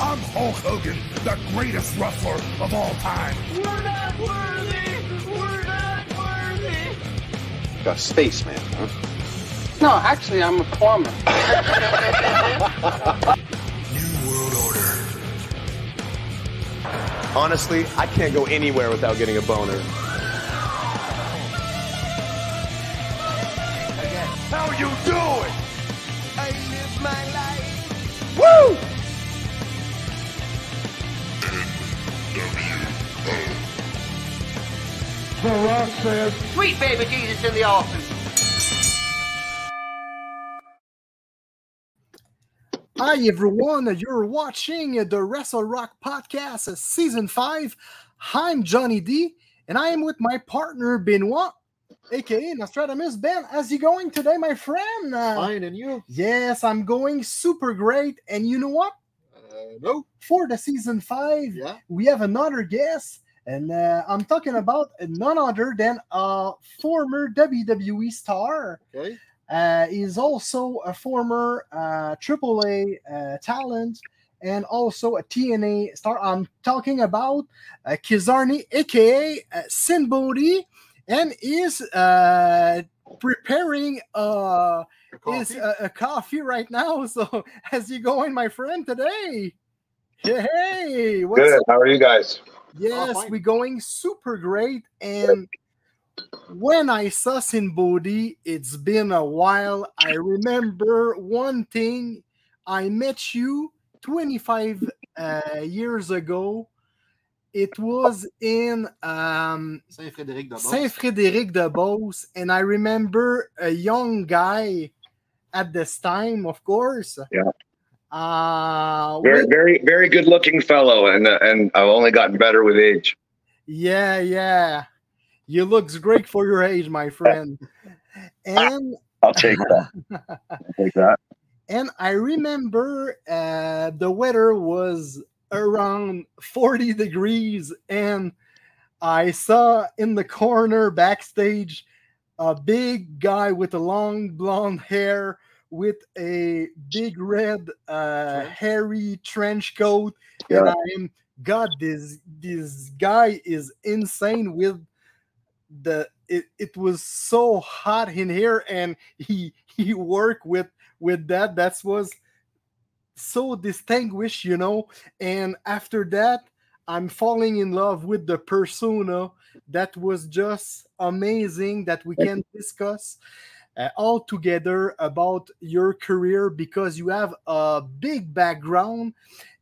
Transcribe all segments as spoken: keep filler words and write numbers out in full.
I'm Hulk Hogan, the greatest wrestler of all time. We're not worthy! We're not worthy! You're a spaceman, huh? No, actually, I'm a plumber. New World Order. Honestly, I can't go anywhere without getting a boner. Again. How you doing? I live my life. Woo! The Rock says, "Sweet baby Jesus in the altar." Hi everyone, you're watching the Wrestle Rock Podcast, Season Five. I'm Johnny D, and I am with my partner Benoit, aka Nostradamus. Ben, how's you going today, my friend? Fine, and you? Yes, I'm going super great. And you know what? Uh, no. For the Season Five, yeah. We have another guest. And uh, I'm talking about none other than a former W W E star. Okay. Uh, he's also a former uh, triple A uh, talent and also a T N A star. I'm talking about uh, Kizarny, a k a. Uh, Sinn Bodhi, and is uh, preparing uh, a, coffee. His, uh, a coffee right now. So how's he going, my friend, today? Hey, what's good. Up? How are you guys? Yes, oh, we're going super great. And when I saw Sinn Bodhi, it's been a while. I remember one thing. I met you twenty-five uh, years ago. It was in um, Saint Frederic de Beauce. Saint Frederic de Beauce. And I remember a young guy at this time, of course. Yeah. Uh, very, with, very, very good-looking fellow, and uh, and I've only gotten better with age. Yeah, yeah, you looks great for your age, my friend. And I'll take that. I'll take that. And I remember uh, the weather was around forty degrees, and I saw in the corner backstage a big guy with a long blonde hair, with a big red uh hairy trench coat. Yeah. And I'm god, this this guy is insane with the it, it was so hot in here, and he he worked with with that that was so distinguished, you know. And after that, I'm falling in love with the persona. That was just amazing that we can discuss Uh, all together about your career, because you have a big background,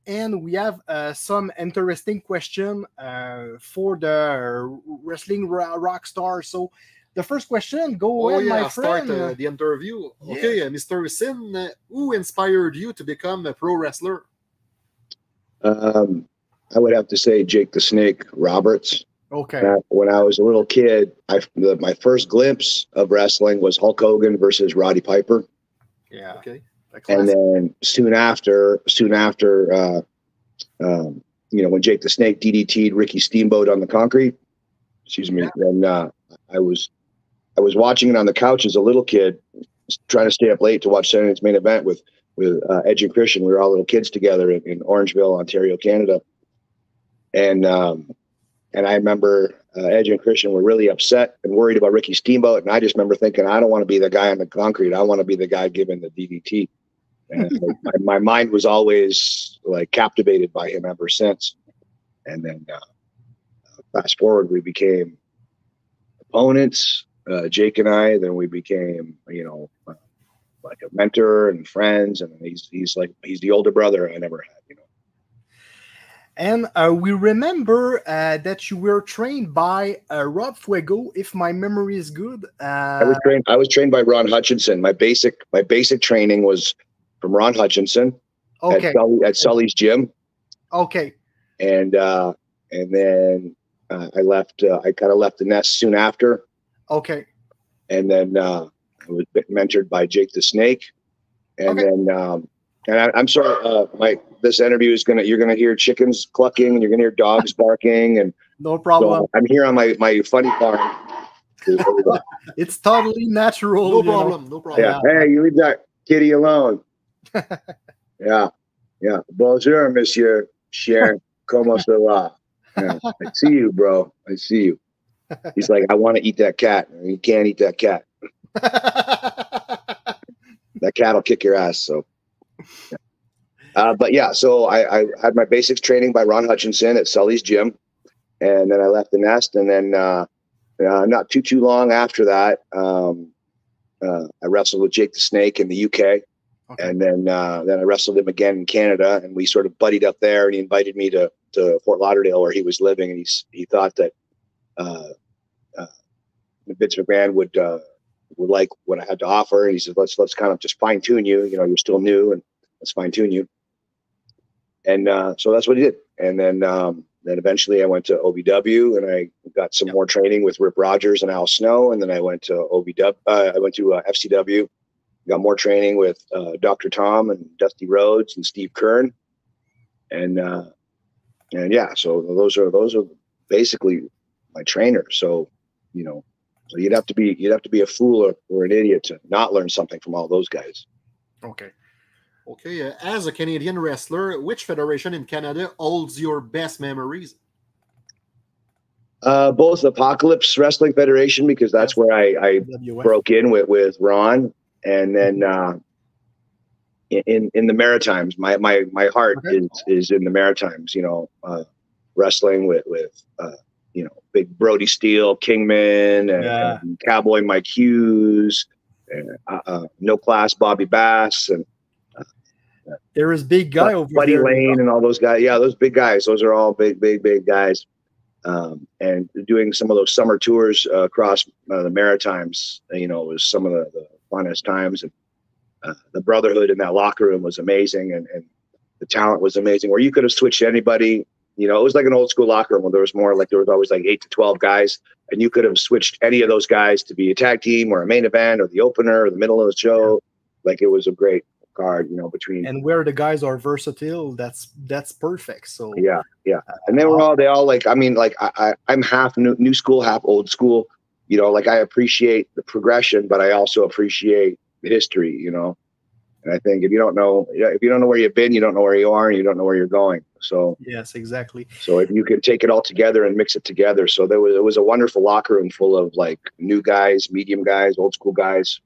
and we have uh, some interesting question uh, for the wrestling rock star. So the first question, go oh, on, yeah, my I'll friend. Start uh, the interview. Yeah. Okay, uh, Mister Sinn, uh, who inspired you to become a pro wrestler? Um, I would have to say Jake the Snake Roberts. Okay. Uh, when I was a little kid, I, the, my first glimpse of wrestling was Hulk Hogan versus Roddy Piper. Yeah. Okay. And then soon after, soon after, uh, um, you know, when Jake the Snake D D T'd Ricky Steamboat on the concrete, excuse me, yeah. then uh, I was, I was watching it on the couch as a little kid, trying to stay up late to watch Saturday's main event with with uh, Edge and Christian. We were all little kids together in, in Orangeville, Ontario, Canada, and. Um, And I remember uh, Edge and Christian were really upset and worried about Ricky Steamboat. And I just remember thinking, I don't want to be the guy on the concrete. I want to be the guy giving the D D T. And my, my mind was always like captivated by him ever since. And then uh, fast forward, we became opponents, uh, Jake and I. Then we became, you know, uh, like a mentor and friends. And he's, he's like, he's the older brother I never had, you know. And uh, we remember uh, that you were trained by uh, Rob Fuego, if my memory is good. Uh, I was trained. I was trained by Ron Hutchinson. My basic, my basic training was from Ron Hutchinson. Okay. At, Sully, at Sully's gym. Okay. And uh, and then uh, I left. Uh, I kind of left the nest soon after. Okay. And then uh, I was mentored by Jake the Snake, and okay. then. Um, And I, I'm sorry, uh, Mike. This interview is gonna. You're gonna hear chickens clucking, and you're gonna hear dogs barking, and no problem. So I'm here on my my funny farm. It's totally natural. No problem. No problem. Yeah. Yeah. Hey, you leave that kitty alone. Yeah. Yeah. Bonjour, monsieur. Cher. Como se va? Yeah. I see you, bro. I see you. He's like, I want to eat that cat. You can't eat that cat. That cat will kick your ass. So, yeah. Uh, but yeah, so I, I had my basics training by Ron Hutchinson at Sully's gym. And then I left the nest. And then uh, uh, not too, too long after that, um, uh, I wrestled with Jake the Snake in the U K. Okay. And then uh, then I wrestled him again in Canada, and we sort of buddied up there. And he invited me to, to Fort Lauderdale, where he was living, and he he thought that uh, uh, Vince McMahon would uh, would like what I had to offer. And he said, "Let's let's kind of just fine tune you. You know, you're still new, and let's fine tune you." And uh, so that's what he did. And then um, then eventually I went to O V W, and I got some yep. more training with Rip Rogers and Al Snow. And then I went to O V W. Uh, I went to uh, F C W. Got more training with uh, Doctor Tom and Dusty Rhodes and Steve Kern, and uh, and yeah, so those are those are basically my trainers. So you know, so you'd have to be you'd have to be a fool or, or an idiot to not learn something from all those guys. Okay, okay. Uh, as a Canadian wrestler, which federation in Canada holds your best memories? Uh, both Apocalypse Wrestling Federation, because that's where I, I broke in with with Ron. And then uh, in in the Maritimes, my my my heart okay. is is in the Maritimes. You know, uh, wrestling with with uh, you know big Brody Steele, Kingman, and, yeah. and Cowboy Mike Hughes, and uh, uh, No Class Bobby Bass, and uh, there is big guy uh, over Buddy there. Lane and all those guys. Yeah, those big guys. Those are all big big big guys. Um, and doing some of those summer tours uh, across uh, the Maritimes, you know, was some of the, the funnest times. And uh, the brotherhood in that locker room was amazing, and, and the talent was amazing. Where you could have switched anybody, you know, it was like an old school locker room where there was more like there was always like eight to twelve guys, and you could have switched any of those guys to be a tag team or a main event or the opener or the middle of the show. Yeah. Like it was a great card, you know, between and where the guys are versatile. That's that's perfect. So yeah, yeah, and they were all they all like I mean like I, I I'm half new, new school, half old school. You know, like I appreciate the progression, but I also appreciate the history, you know. And I think if you don't know, if you don't know where you've been, you don't know where you are, and you don't know where you're going. So yes, exactly. So if you can take it all together and mix it together. So there was, it was a wonderful locker room full of like new guys, medium guys, old school guys.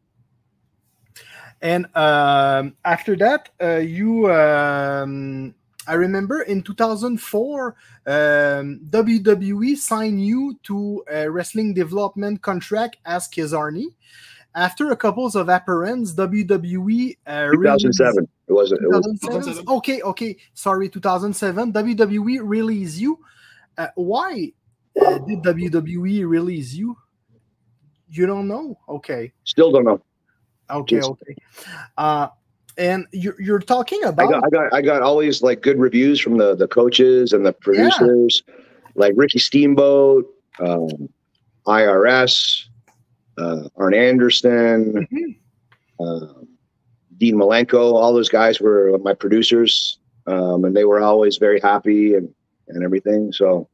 And um, after that, uh, you, um, I remember in two thousand four, um, W W E signed you to a wrestling development contract as Kizarny. After a couple of appearances, W W E uh, two thousand seven. It wasn't. It was okay, okay. Sorry, two thousand seven. W W E released you. Uh, why uh, did W W E release you? You don't know. Okay. Still don't know. Okay, Jeez. okay. Uh, And you're, you're talking about I got, I got I got always like good reviews from the the coaches and the producers, yeah. like Ricky Steamboat, um, I R S, uh, Arn Anderson, mm-hmm. uh, Dean Malenko. All those guys were my producers, um, and they were always very happy and and everything. So,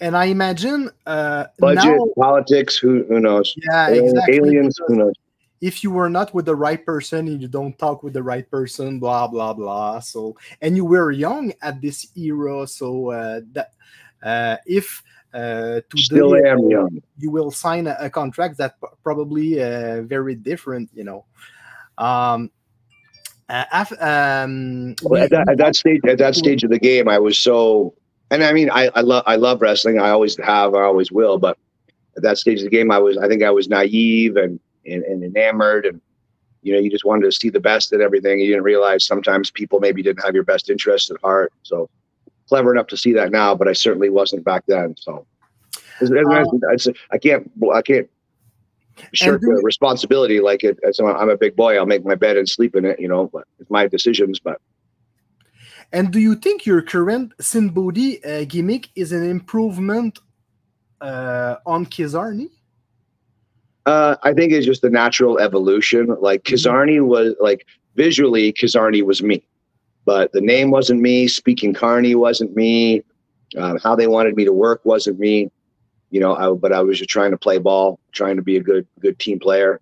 and I imagine uh, budget now, politics. Who who knows? Yeah, Alien, exactly. Aliens. Who knows? If you were not with the right person and you don't talk with the right person, blah, blah, blah. So, and you were young at this era. So uh, that uh, if uh, today Still am young. you will sign a, a contract that probably uh, very different, you know. Um, uh, um, well, at, that, at that stage, at that stage of the game, I was so, and I mean, I, I love, I love wrestling. I always have, I always will. But at that stage of the game, I was, I think I was naive and, And, and enamored, and you know, you just wanted to see the best at everything. You didn't realize sometimes people maybe didn't have your best interest at heart. So clever enough to see that now, but I certainly wasn't back then. So uh, I can't, I can't shirk the responsibility. Like it, as I'm a big boy, I'll make my bed and sleep in it. You know, but it's my decisions. But and do you think your current Sinn Bodhi uh, gimmick is an improvement uh, on Kizarny? Uh, I think it's just the natural evolution. Like Kizarny was like visually Kizarny was me, but the name wasn't me. Speaking Carney wasn't me. Uh, how they wanted me to work wasn't me. You know, I, but I was just trying to play ball, trying to be a good, good team player.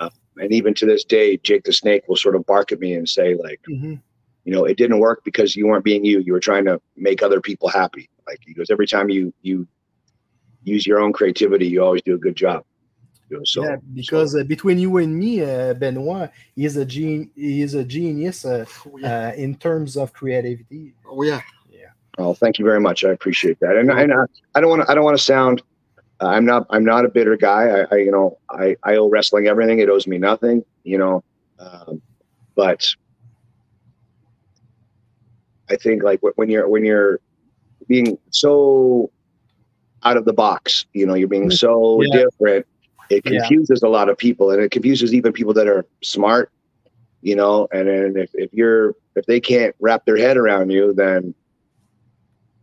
Uh, and even to this day, Jake the Snake will sort of bark at me and say like, mm-hmm. you know, it didn't work because you weren't being you. You were trying to make other people happy. Like, he goes, every time you you use your own creativity, you always do a good job. You know, so, yeah, because so. Uh, between you and me, uh, Benoit, he is a gen he is a genius uh, oh, yeah. uh, in terms of creativity. Oh yeah, yeah. Oh, thank you very much. I appreciate that. And, and uh, I don't want to I don't want to sound. Uh, I'm not I'm not a bitter guy. I, I you know I I owe wrestling everything. It owes me nothing. You know, um, but I think like when you're when you're being so out of the box, you know, you're being so yeah. different. It confuses yeah. a lot of people, and it confuses even people that are smart, you know. And then if, if you're if they can't wrap their head around you, then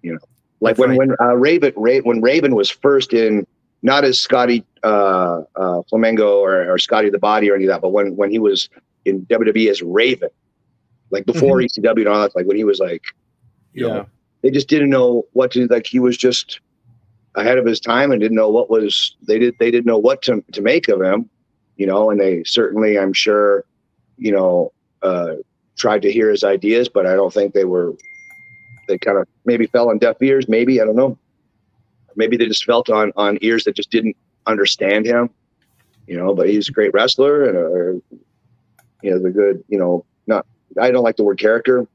you know, like That's when right. when uh, Raven Ra when Raven was first in, not as Scotty uh, uh, Flamengo or, or Scotty the Body or any of that, but when when he was in W W E as Raven, like before mm-hmm. E C W and all that, like when he was like, you yeah. know, they just didn't know what to like. He was just ahead of his time and didn't know what was they did they didn't know what to, to make of him, you know, and they certainly, I'm sure, you know, uh tried to hear his ideas, but I don't think they were they kind of maybe fell on deaf ears, maybe, I don't know, maybe they just felt on on ears that just didn't understand him, you know. But he's a great wrestler and a, you know, the good, you know, not I don't like the word character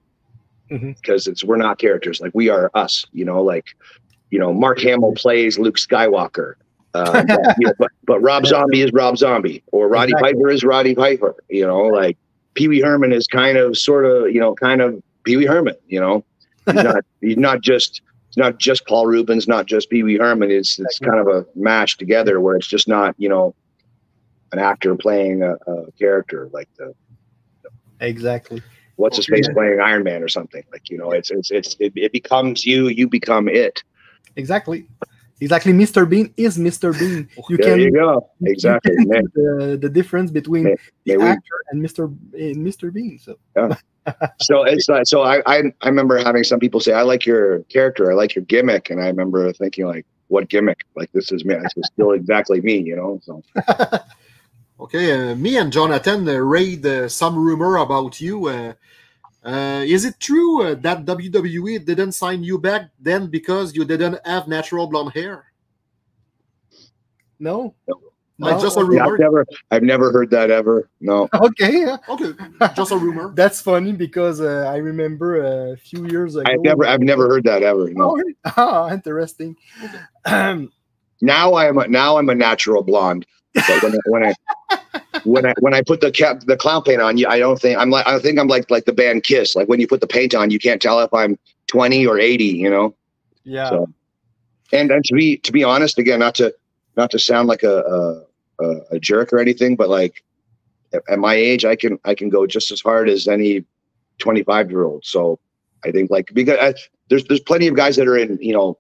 mm-hmm. because it's we're not characters, like we are us, you know, like you know, Mark Hamill plays Luke Skywalker, um, but, you know, but, but Rob Zombie is Rob Zombie, or Roddy exactly. Piper is Roddy Piper, you know, like Pee-wee Herman is kind of sort of, you know, kind of Pee-wee Herman, you know, he's not, he's not just, it's not just Paul Reubens, not just Pee-wee Herman. It's, it's kind of a mash together where it's just not, you know, an actor playing a, a character like the, the exactly. What's his face yeah. playing Iron Man or something like, you know, it's, it's, it's, it, it becomes you, you become it. Exactly, exactly. Mister Bean is Mister Bean. You there can, you go. Exactly. You can the, the difference between may, the may actor we, and Mister and Mister Bean. So, yeah. so it's like, so I, I I remember having some people say, "I like your character. I like your gimmick," and I remember thinking, like, "What gimmick? Like this is me. This is still exactly me." You know. So. Okay, uh, me and Jonathan uh, read uh, some rumor about you. Uh, Uh, is it true uh, that W W E didn't sign you back then because you didn't have natural blonde hair? No, no. Like no. Just a rumor. Yeah, I've never, I've never heard that ever. No. Okay, yeah. Okay, just a rumor. That's funny because uh, I remember a few years ago. I've never, I've never heard that ever. No. Oh, really? Oh, interesting. Um, now I'm a, now I'm a natural blonde. But when, when I when I when I put the cap the clown paint on, you I don't think I'm like I think I'm like like the band Kiss. Like when you put the paint on, you can't tell if I'm twenty or eighty, you know? Yeah. So, and and to be to be honest, again, not to not to sound like a a, a jerk or anything, but like at, at my age, I can I can go just as hard as any twenty-five year old. So I think like because I, there's there's plenty of guys that are in, you know,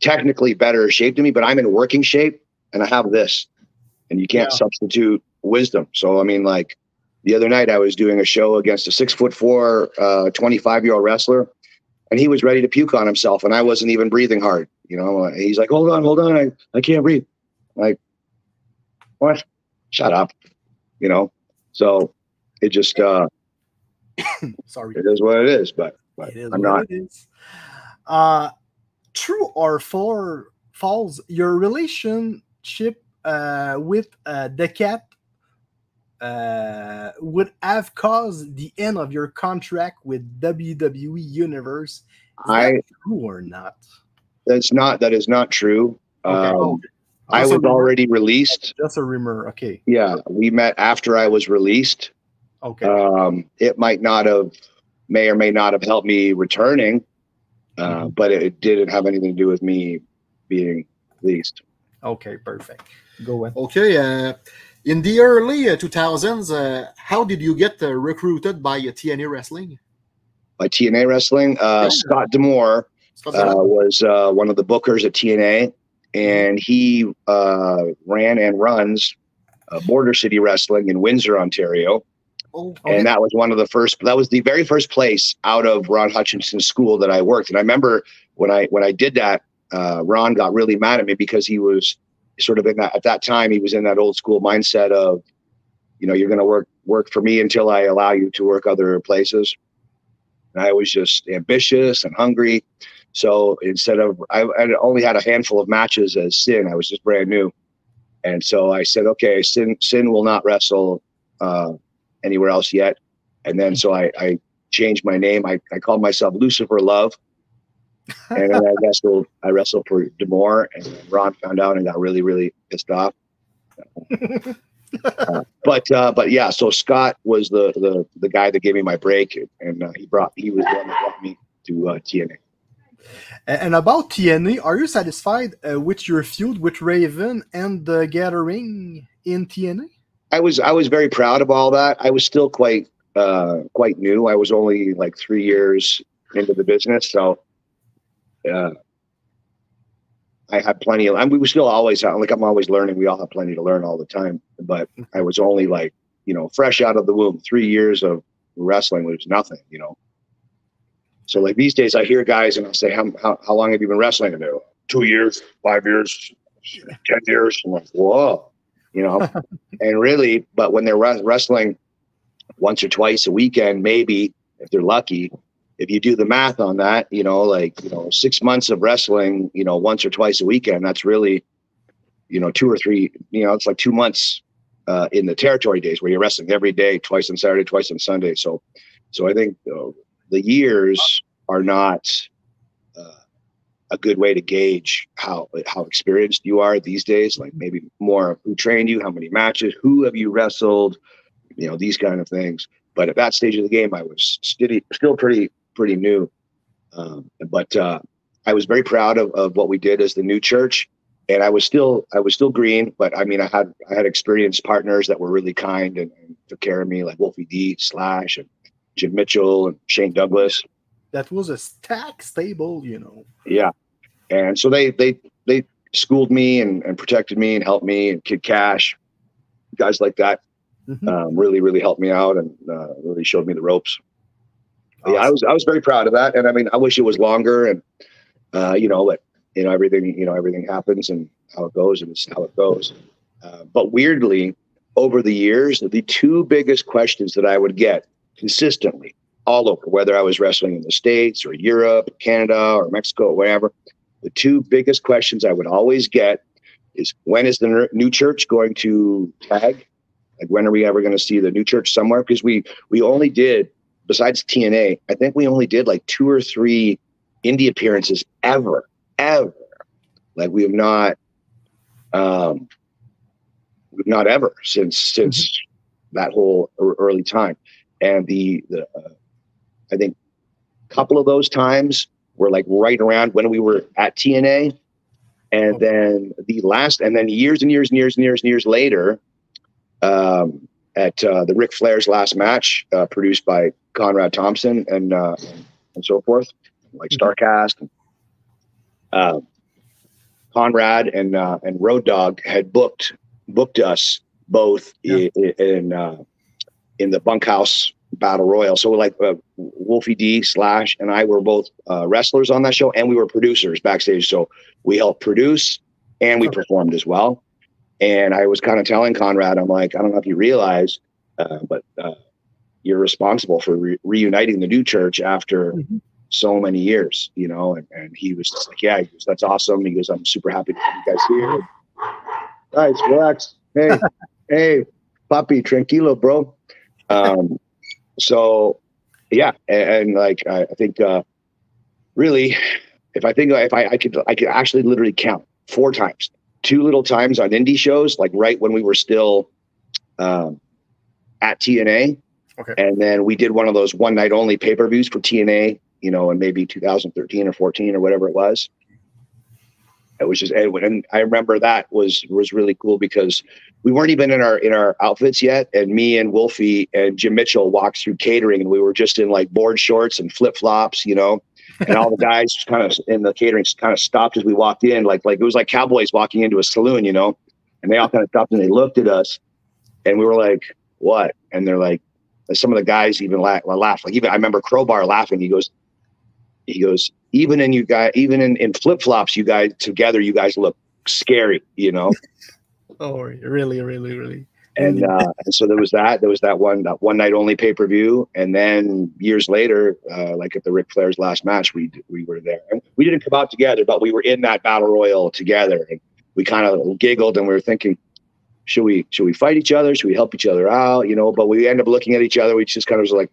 technically better shape than me, but I'm in working shape and I have this. And you can't yeah. substitute wisdom. So, I mean, like the other night I was doing a show against a six foot four, uh, twenty-five year old wrestler, and he was ready to puke on himself. And I wasn't even breathing hard. You know, he's like, hold on, hold on. I, I can't breathe. I'm like, what? Shut up. You know? So it just, uh, sorry, it is what it is, but, but it is I'm not. Uh, true or for false, your relationship Uh, with uh, the cat uh, would have caused the end of your contract with W W E Universe. Is I, that true or not? That's not. That is not true. Okay. Um, oh, I was already released. That's a rumor. Okay. Yeah, we met after I was released. Okay. Um, it might not have, may or may not have helped me returning, uh, mm-hmm. but it didn't have anything to do with me being released. Okay, perfect. Go ahead. Okay, uh, in the early uh, two thousands, uh, how did you get uh, recruited by uh, T N A Wrestling? By T N A Wrestling? Uh, yeah. Scott D'Amore uh, was uh, one of the bookers at T N A, and he uh, ran and runs uh, Border City Wrestling in Windsor, Ontario. Oh, okay. And that was one of the first, that was the very first place out of Ron Hutchinson's school that I worked. And I remember when I when I did that, Uh, Ron got really mad at me because he was sort of in that, at that time, he was in that old school mindset of, you know, you're going to work, work for me until I allow you to work other places. And I was just ambitious and hungry. So instead of, I, I only had a handful of matches as Sin. I was just brand new. And so I said, okay, Sin, Sin will not wrestle uh, anywhere else yet. And then so I, I changed my name. I, I called myself Lucifer Love. And then I wrestled, I wrestled for DeMore, and Ron found out and got really, really pissed off. uh, but uh, but yeah, so Scott was the, the the guy that gave me my break, and uh, he brought he was the one that brought me to uh, T N A. And about T N A, are you satisfied uh, with your feud with Raven and the Gathering in T N A? I was I was very proud of all that. I was still quite uh, quite new. I was only like three years into the business, so uh, I had plenty of. I mean, we were still always like I'm always learning. We all have plenty to learn all the time. But I was only like you know fresh out of the womb. Three years of wrestling was nothing, you know. So like these days I hear guys and I say, how, how, how long have you been wrestling? And they're like, two years, five years, ten years. I'm like, whoa, you know, and really, but when they're wrestling once or twice a weekend, maybe if they're lucky, if you do the math on that, you know, like, you know, six months of wrestling, you know, once or twice a weekend, that's really, you know, two or three, you know, it's like two months uh, in the territory days where you're wrestling every day, twice on Saturday, twice on Sunday. So, so I think, you know, the years are not uh, a good way to gauge how how experienced you are these days. Like maybe more of who trained you, how many matches, who have you wrestled, you know, these kind of things. But at that stage of the game, I was still still pretty pretty new. Um, but uh, I was very proud of, of what we did as the New Church, and I was still I was still green. But I mean, I had I had experienced partners that were really kind and, and took care of me, like Wolfie D, Slash, and Jim Mitchell and Shane Douglas. That was a stack stable, you know. Yeah, and so they they they schooled me and, and protected me and helped me, and Kid Cash, guys like that, mm-hmm. um, really really helped me out and uh, really showed me the ropes. Awesome. Yeah, I was I was very proud of that, and I mean I wish it was longer, and uh, you know, but you know everything you know everything happens and how it goes and it's how it goes. Uh, but weirdly, over the years, the two biggest questions that I would get consistently all over, whether I was wrestling in the States or Europe, Canada or Mexico or wherever, the two biggest questions I would always get is, when is the New Church going to tag? Like, when are we ever going to see the New Church somewhere? Because we we only did, besides T N A, I think we only did like two or three indie appearances ever, ever. Like we have not, um, we've not ever since since mm-hmm. that whole early time. And the, the uh, I think a couple of those times were like right around when we were at T N A. And oh. then the last, and then years and years and years and years and years later, um, at uh, the Ric Flair's last match, uh, produced by Conrad Thompson and uh, and so forth, like Starcast. And, uh, Conrad and uh, and Road Dogg had booked booked us both yeah. in. in uh, in the bunkhouse battle royal. So like uh, Wolfie D, Slash, and I were both uh, wrestlers on that show, and we were producers backstage. So we helped produce and we performed as well. And I was kind of telling Conrad, I'm like, I don't know if you realize, uh, but uh, you're responsible for re reuniting the New Church after mm-hmm. so many years, you know? And, and he was just like, yeah, he goes, that's awesome. He goes, I'm super happy to have you guys here. Guys, relax. Hey, hey, papi, tranquilo, bro. um, so yeah. And, and like, I, I think, uh, really, if I think, if I, I could, I could actually literally count four times, two little times on indie shows, like right when we were still, um, at T N A. Okay. And then we did one of those one night only pay-per-views for T N A, you know, in maybe two thousand thirteen or fourteen or whatever it was. It was just, and I remember that was, was really cool because we weren't even in our, in our outfits yet. And me and Wolfie and Jim Mitchell walked through catering, and we were just in like board shorts and flip flops, you know, and all the guys kind of in the catering kind of stopped as we walked in, like, like it was like cowboys walking into a saloon, you know, and they all kind of stopped and they looked at us and we were like, what? And they're like, some of the guys even laugh, laugh. Like even, I remember Crowbar laughing. He goes, he goes, even in you guys, even in, in flip flops, you guys together, you guys look scary, you know? Oh, really, really, really. And, uh, and so there was that, there was that one, that one night only pay-per-view. And then years later, uh, like at the Ric Flair's last match, we, we were there, and we didn't come out together, but we were in that battle royal together, and we kind of giggled and we were thinking, should we, should we fight each other? Should we help each other out? You know, but we ended up looking at each other. We just kind of was like,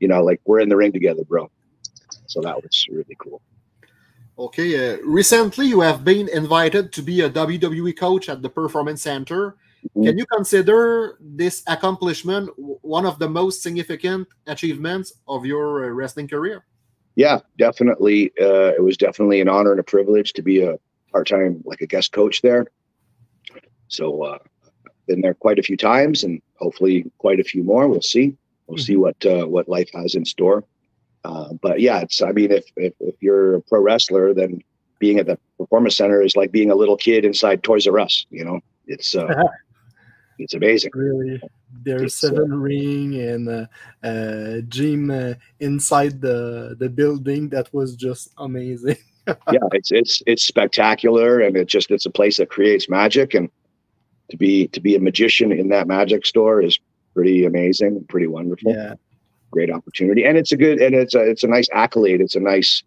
you know, like, we're in the ring together, bro. So that was really cool. Okay. Uh, recently you have been invited to be a W W E coach at the Performance Center. Mm-hmm. Can you consider this accomplishment one of the most significant achievements of your uh, wrestling career? Yeah, definitely. Uh, it was definitely an honor and a privilege to be a part-time, like a guest coach there. So uh, been there quite a few times, and hopefully quite a few more. We'll see. We'll mm-hmm. see what uh, what life has in store. Uh, but yeah, it's, I mean, if, if, if you're a pro wrestler, then being at the Performance Center is like being a little kid inside Toys R Us, you know, it's, uh, uh-huh. it's amazing. Really, there's Seven uh, Ring and a uh, uh, gym uh, inside the, the building. That was just amazing. Yeah, it's, it's, it's spectacular. And it just, it's a place that creates magic, and to be, to be a magician in that magic store is pretty amazing, pretty wonderful. Yeah. Great opportunity, and it's a good, and it's a, it's a nice accolade. It's a nice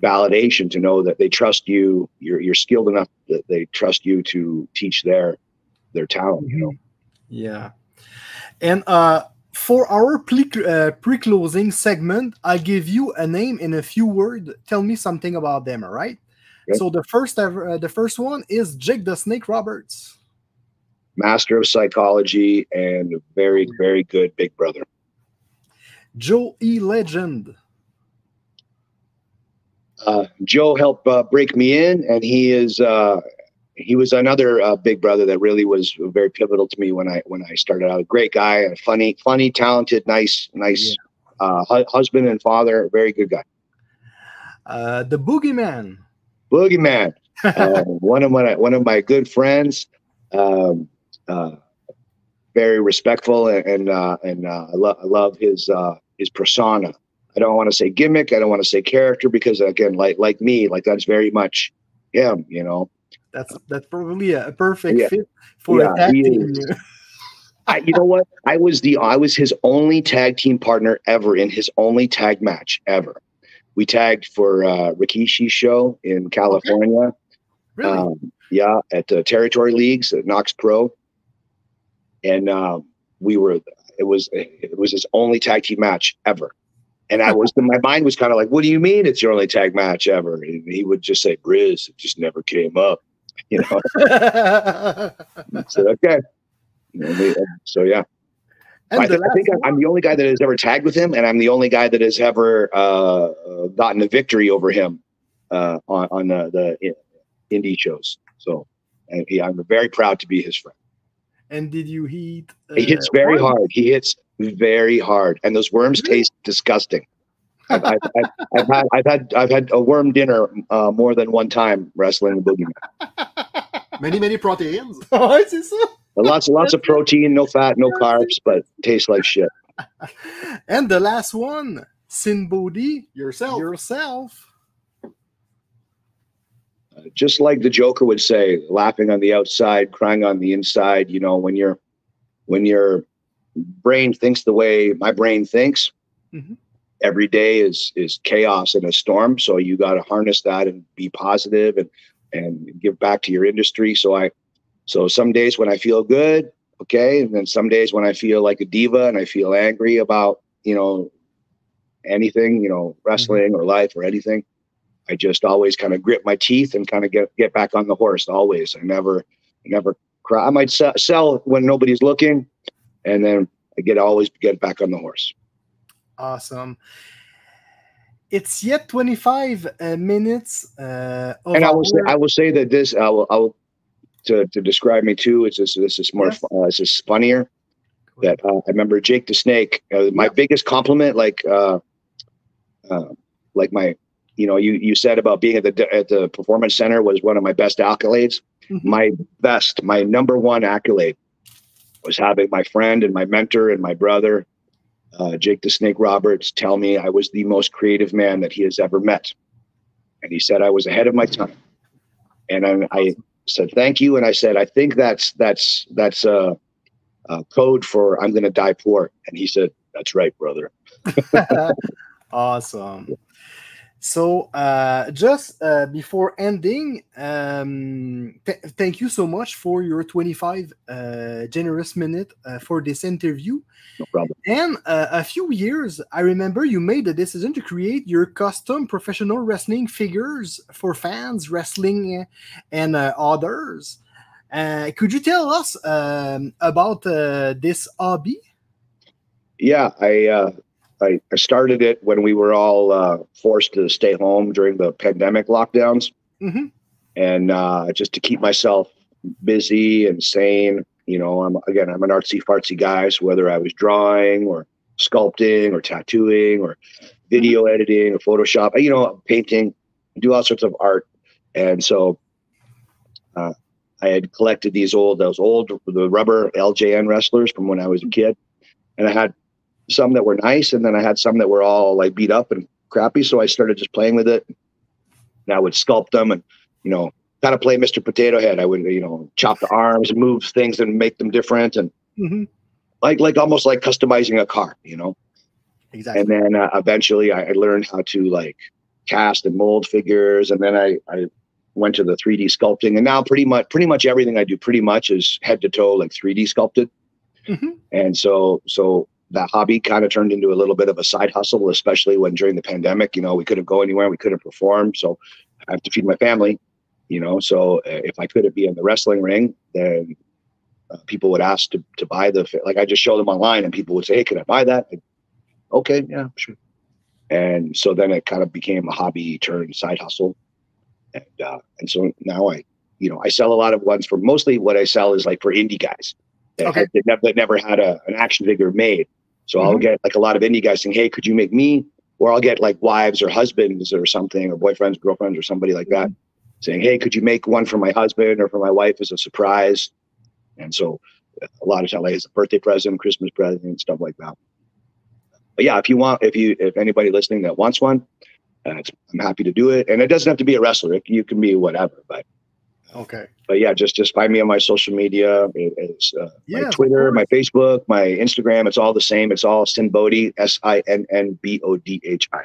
validation to know that they trust you. You're you're skilled enough that they trust you to teach their their talent. You know. Yeah, and uh, for our pre uh, pre closing segment, I give you a name in a few words. Tell me something about them. All right. Okay. So the first ever, uh, the first one is Jake the Snake Roberts, master of psychology and a very very good big brother. Joey Legend. Uh, Joe helped uh, break me in, and he is uh, he was another uh, big brother that really was very pivotal to me when I when I started out. A great guy, a funny, funny, talented, nice, nice yeah. uh, hu husband and father. Very good guy. Uh, the Boogeyman. Boogeyman. uh, one of my one of my good friends. Um, uh, Very respectful, and and, uh, and uh, I, lo I love his uh, his persona. I don't want to say gimmick. I don't want to say character, because again, like like me, like that's very much him. You know, that's that's probably a perfect yeah. fit for yeah, acting. I, you know what? I was the I was his only tag team partner ever in his only tag match ever. We tagged for uh, Rikishi's show in California. Okay. Really? Um, yeah, at uh, Territory Leagues at Knox Pro. And um, we were, it was, it was his only tag team match ever. And I was, my mind was kind of like, what do you mean it's your only tag match ever? And he would just say, Briz, it just never came up, you know? I said, okay. So, yeah. I, th I think I'm the only guy that has ever tagged with him, and I'm the only guy that has ever uh, gotten a victory over him uh, on, on the, the indie shows. So and he, I'm very proud to be his friend. And did you eat? Uh, he hits very worms? hard. He hits very hard, and those worms really? taste disgusting. I've, I've, I've, I've, had, I've had I've had a worm dinner uh, more than one time wrestling the Boogeyman. Many many proteins. lots lots of protein, no fat, no carbs, but tastes like shit. And the last one, Sinn Bodhi, yourself, yourself. Just like the Joker would say, laughing on the outside, crying on the inside. You know, when you're, when your brain thinks the way my brain thinks, mm-hmm. every day is is chaos and a storm. So you got to harness that and be positive and and give back to your industry. So I, so some days when I feel good, okay, and then some days when I feel like a diva and I feel angry about you know anything, you know, wrestling mm-hmm. or life or anything. I just always kind of grip my teeth and kind of get get back on the horse. Always, I never, never cry. I might sell, sell when nobody's looking, and then I get always get back on the horse. Awesome. It's yet twenty-five uh, minutes. Uh, of and I will say, I will say that this, I will, I will to to describe me too. It's just, this is more, yes. uh, it's just funnier. Cool. That uh, I remember Jake the Snake. Uh, my yeah. biggest compliment, like, uh, uh, like my. You know, you, you said about being at the at the Performance Center was one of my best accolades. Mm-hmm. My best, my number one accolade was having my friend and my mentor and my brother, uh, Jake the Snake Roberts, tell me I was the most creative man that he has ever met. And he said I was ahead of my time. And I, I said, thank you. And I said, I think that's that's that's uh, uh, code for I'm going to die poor. And he said, that's right, brother. Awesome. So uh, just uh, before ending, um, th thank you so much for your twenty-five uh, generous minute uh, for this interview. No problem. And uh, a few years, I remember you made the decision to create your custom professional wrestling figures for fans, wrestling, and uh, others. Uh, could you tell us um, about uh, this hobby? Yeah, I... Uh... I started it when we were all uh, forced to stay home during the pandemic lockdowns. Mm-hmm. And uh, just to keep myself busy and sane, you know, I'm, again, I'm an artsy fartsy guy. So whether I was drawing or sculpting or tattooing or video mm-hmm. editing or Photoshop, you know, painting, do all sorts of art. And so uh, I had collected these old, those old, the rubber L J N wrestlers from when I was a kid. And I had some that were nice, and then I had some that were all like beat up and crappy. So I started just playing with it, and I would sculpt them, and you know, kind of play Mister Potato Head. I would, you know, chop the arms, move things, and make them different, and mm-hmm. like like almost like customizing a car, you know. Exactly. And then uh, eventually, I, I learned how to like cast and mold figures, and then I I went to the three D sculpting, and now pretty much pretty much everything I do pretty much is head to toe like three D sculpted, mm-hmm. and so so. That hobby kind of turned into a little bit of a side hustle, especially when during the pandemic, you know, we couldn't go anywhere, we couldn't perform. So I have to feed my family, you know, so if I couldn't be in the wrestling ring, then uh, people would ask to, to buy the, like I just show them online and people would say, hey, can I buy that? I'd, okay. Yeah, sure. And so then it kind of became a hobby turned side hustle. And, uh, and so now I, you know, I sell a lot of ones for mostly what I sell is like for indie guys that, okay. that, never, that never had a, an action figure made. So I'll mm-hmm. get like a lot of indie guys saying, hey, could you make me? Or I'll get like wives or husbands or something, or boyfriends, girlfriends, or somebody like that mm-hmm. saying, hey, could you make one for my husband or for my wife as a surprise? And so a lot of time, like it's a birthday present, Christmas present, and stuff like that. But yeah, if you want, if you, if anybody listening that wants one, uh, it's, I'm happy to do it. And it doesn't have to be a wrestler. It, you can be whatever, but. Okay. But yeah, just just find me on my social media. It, it's uh, yeah, my Twitter, my Facebook, my Instagram. It's all the same. It's all Sinn Bodhi, S I N N B O D H I.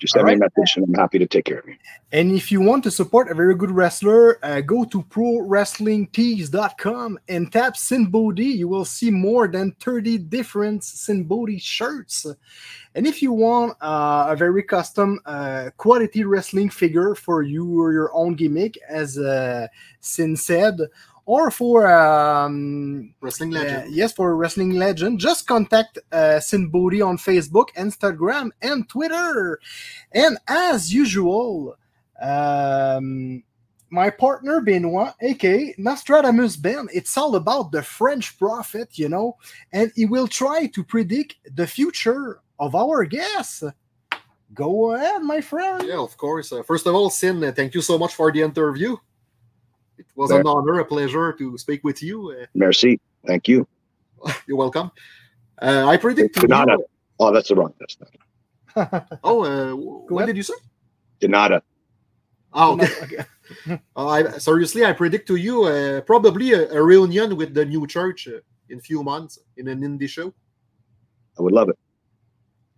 Just send right. me a message, and I'm happy to take care of you. And if you want to support a very good wrestler, uh, go to pro wrestling tees dot com and tap Sinn Bodhi. You will see more than thirty different Sinn Bodhi shirts. And if you want uh, a very custom uh, quality wrestling figure for you or your own gimmick, as uh, Sin said, or for um, wrestling legend, uh, yes, for a wrestling legend, just contact uh, Sinn Bodhi on Facebook, Instagram, and Twitter. And as usual, um, my partner Benoit, aka Nostradamus Ben, it's all about the French prophet, you know, and he will try to predict the future of our guests. Go ahead, my friend. Yeah, of course. Uh, first of all, Sin, uh, thank you so much for the interview. It was an honor, a pleasure to speak with you. Merci. Thank you. You're welcome. Uh, I predict... Donata. Oh, that's the wrong. That's not. Oh, uh, what ahead. Did you say? Donata. Oh, okay. uh, I, seriously, I predict to you uh, probably a, a reunion with the New Church uh, in a few months in an indie show. I would love it.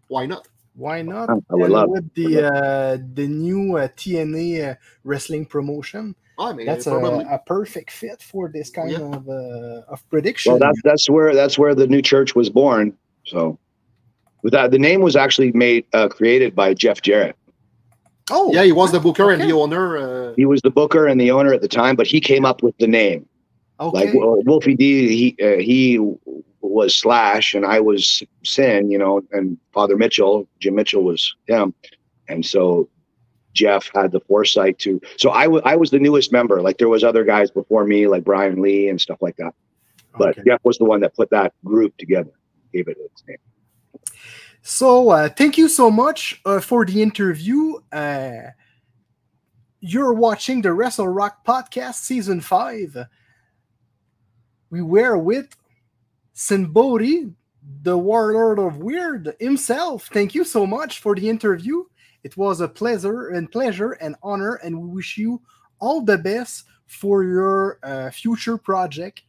Why not? Why not? I would and love with it. The, uh, the new uh, T N A uh, wrestling promotion. I mean, that's a, a perfect fit for this kind yeah. of uh, of prediction. Well, that's that's where that's where the New Church was born. So, with that, the name was actually made uh, created by Jeff Jarrett. Oh, yeah, he was the booker okay. and the owner. Uh... He was the booker and the owner at the time, but he came up with the name. Okay. Like well, Wolfie D, he uh, he was Slash, and I was Sin, you know, and Father Mitchell, Jim Mitchell was him, and so. Jeff had the foresight to, so I, I was the newest member. Like there was other guys before me, like Brian Lee and stuff like that. But okay. Jeff was the one that put that group together, gave it its name. So uh, thank you so much uh, for the interview. Uh, you're watching the Wrestle Rock Podcast Season five. We were with Sinn Bodhi, the Warlord of Weird himself. Thank you so much for the interview. It was a pleasure and pleasure and honor, and we wish you all the best for your uh, future project.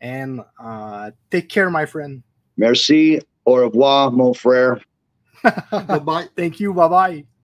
And uh, take care, my friend. Merci. Au revoir, mon frère. Bye-bye. Thank you. Bye-bye.